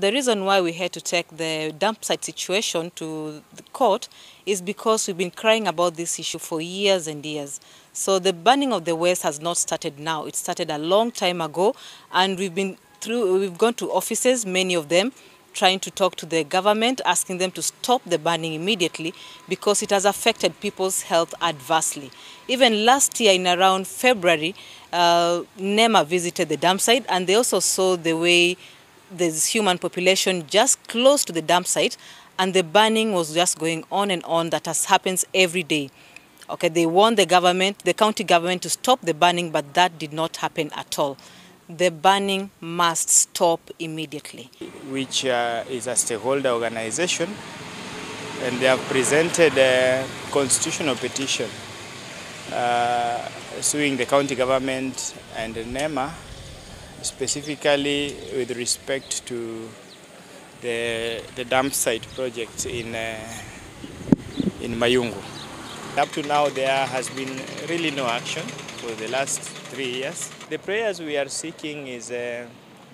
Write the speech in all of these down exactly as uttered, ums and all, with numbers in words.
The reason why we had to take the dump site situation to the court is because we've been crying about this issue for years and years. So the burning of the waste has not started now. It started a long time ago, and we've been through, we've gone to offices, many of them, trying to talk to the government, asking them to stop the burning immediately because it has affected people's health adversely. Even last year in around February, uh, NEMA visited the dump site, and they also saw the way this human population just close to the dump site, and the burning was just going on and on. That has happens every day. Okay, they warned the government, the county government, to stop the burning, but that did not happen at all. The burning must stop immediately. Which uh, is a stakeholder organization, and they have presented a constitutional petition uh, suing the county government and NEMA, specifically with respect to the, the dump site project in, uh, in Mayungu. Up to now, there has been really no action for the last three years. The prayers we are seeking is uh,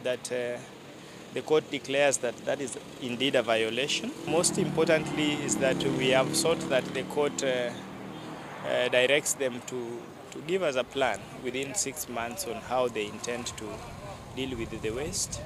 that uh, the court declares that that is indeed a violation. Most importantly is that we have sought that the court uh, uh, directs them to, to give us a plan within six months on how they intend to deal with the waste.